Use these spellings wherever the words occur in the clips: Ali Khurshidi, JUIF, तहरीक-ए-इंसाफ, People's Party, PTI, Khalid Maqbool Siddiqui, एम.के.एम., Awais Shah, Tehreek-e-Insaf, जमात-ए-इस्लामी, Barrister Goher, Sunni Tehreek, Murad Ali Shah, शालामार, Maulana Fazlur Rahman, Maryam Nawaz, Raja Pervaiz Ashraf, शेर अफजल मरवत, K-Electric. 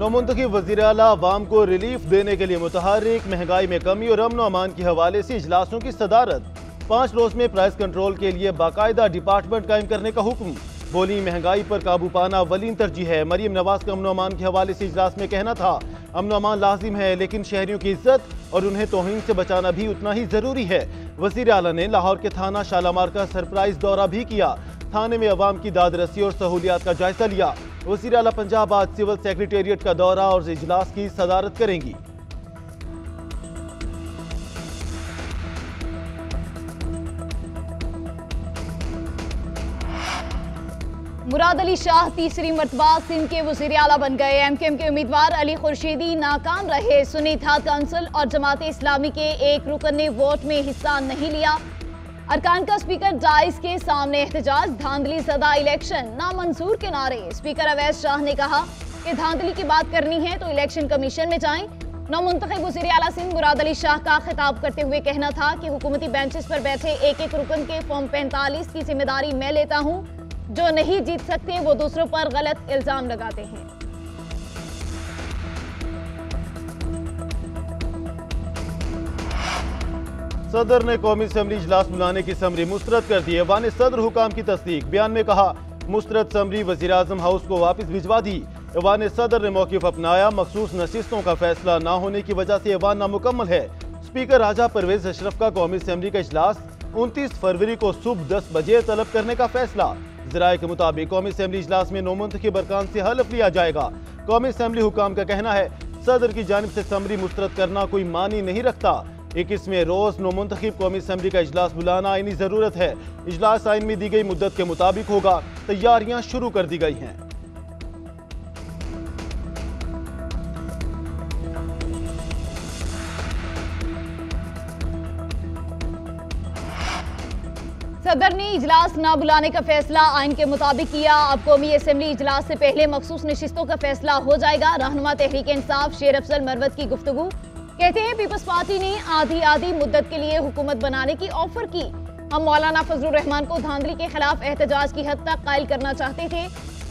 नौमुंतखब वज़ीर-ए-आला अवाम को रिलीफ देने के लिए मुतहरिक, महंगाई में कमी और अमन अमान के हवाले से इजलासों की सदारत। 5 रोज़ में प्राइस कंट्रोल के लिए बाकायदा डिपार्टमेंट कायम करने का हुक्म। बोली, महंगाई पर काबू पाना वलीन तरजीह है। मरीम नवाज का अमन अमान के हवाले से इजलास में कहना था, अमन अमान लाजिम है लेकिन शहरियों की इज्जत और उन्हें तोहीन से बचाना भी उतना ही ज़रूरी है। वज़ीर-ए-आला ने लाहौर के थाना शालामार का सरप्राइज दौरा भी किया। थाने में अवाम की दादरसी और सहूलियात का जायजा लिया। वज़ीर-ए-आला पंजाब आज सिविल सेक्रेटेरिएट का दौरा और इजलास की सदारत करेंगी। मुराद अली शाह तीसरी मरतबा सिंध के वज़ीर-ए-आला बन गए। एम.के.एम. के उम्मीदवार अली खुर्शीदी नाकाम रहे। सुन्नी इत्तेहाद काउंसिल और जमात-ए-इस्लामी के एक रुकन ने वोट में हिस्सा नहीं लिया। अरकान का स्पीकर डाइस के सामने एहतजाज, धांधली सदा इलेक्शन नामंजूर के नारे। स्पीकर अवैस शाह ने कहा कि धांधली की बात करनी है तो इलेक्शन कमीशन में जाएं। नौमुंतखब वज़ीर-ए-आला सिंध मुराद अली शाह का खिताब करते हुए कहना था कि हुकूमती बेंचेस पर बैठे एक एक रुकन के फॉर्म 45 की जिम्मेदारी मैं लेता हूँ। जो नहीं जीत सकते वो दूसरों पर गलत इल्जाम लगाते हैं। सदर ने कौमी असम्बली इजलास बुलाने की समरी मुस्तरद कर दी। ऐवान सदर हुकाम की तस्दीक। बयान में कहा, मुस्तरद समरी वजीर आजम हाउस को वापस भिजवा दी। ऐवान सदर ने मौकिफ अपनाया। मखसूस नशिस्तों का फैसला ना होने की वजह से ऐवान नामुकम्मल है। स्पीकर राजा परवेज अशरफ का कौमी असम्बली का इजलास 29 फरवरी को सुबह 10 बजे तलब करने का फैसला। ज़राए के मुताबिक कौमी असम्बली इजलास में नौमुंतखब अरकान से हलफ लिया जाएगा। कौमी असम्बली हुकाम का कहना है, सदर की जानिब से समरी मुस्तरद करना कोई मानी नहीं रखता। 21वें रोज़ नौमुंतखब कौमी असम्बली का इजलास बुलाना आइनी ज़रूरत है। इजलास आइन में दी गई मुद्दत के मुताबिक होगा। तैयारियाँ शुरू कर दी गई हैं। सदर ने इजलास न बुलाने का फैसला आइन के मुताबिक किया। अब कौमी असम्बली इजलास से पहले मखसूस नशिस्तों का फैसला हो जाएगा। रहनुमा तहरीक-ए-इंसाफ शेर अफजल मरवत की गुफ्तगू। कहते हैं, पीपल्स पार्टी ने आधी आधी मुद्दत के लिए हुकूमत बनाने की ऑफर की। हम मौलाना फजलुर रहमान को धांधली के खिलाफ एहतजाज की हद तक कायल करना चाहते थे।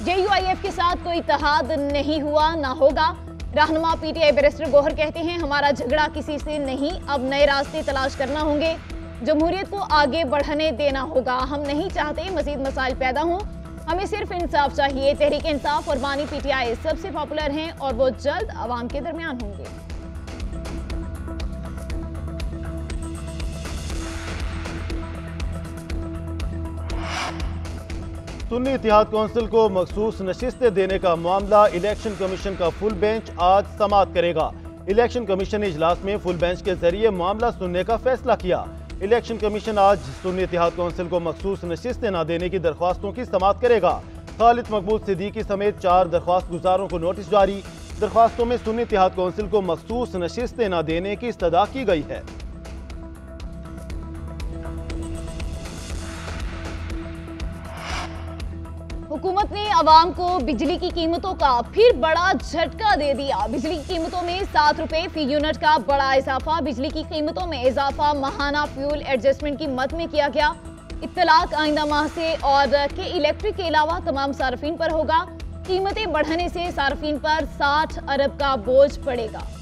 JUIF के साथ कोई इत्तेहाद नहीं हुआ, ना होगा। रहनुमा PTI बैरिस्टर गोहर कहते हैं, हमारा झगड़ा किसी से नहीं, अब नए रास्ते तलाश करना होंगे। जमहूरियत को आगे बढ़ने देना होगा। हम नहीं चाहते मजीद मसाइल पैदा हों, हमें सिर्फ इंसाफ चाहिए। तहरीक इंसाफ और बानी PTI सबसे पॉपुलर हैं और वो जल्द आवाम के दरमियान होंगे। सुन्नी इत्तेहाद कौंसिल को मखसूस नशिस्तें देने का मामला इलेक्शन कमीशन का फुल बेंच आज समाअत करेगा। इलेक्शन कमीशन ने इजलास में फुल बेंच के जरिए मामला सुनने का फैसला किया। इलेक्शन कमीशन आज सुन्नी इत्तेहाद कौंसिल को मखसूस नशिस्तें न देने की दरख्वास्तों की समाअत करेगा। खालिद मकबूल सिद्दीकी समेत 4 दरख्वास्त गुजारों को नोटिस जारी। दरख्वास्तों में सुन्नी इत्तेहाद कौंसिल को मखसूस नशिस्तें न देने की इस्तदा की गई है। हुकूमत ने आवाम को बिजली की कीमतों का फिर बड़ा झटका दे दिया। बिजली की कीमतों में 7 रुपये फी यूनिट का बड़ा इजाफा। बिजली की कीमतों में इजाफा माहाना फ्यूल एडजस्टमेंट की मद में किया गया। इत्तलाक आइंदा माह से और K-Electric के अलावा तमाम सार्फिन पर होगा। कीमतें बढ़ने से सार्फिन पर 60 अरब का बोझ पड़ेगा।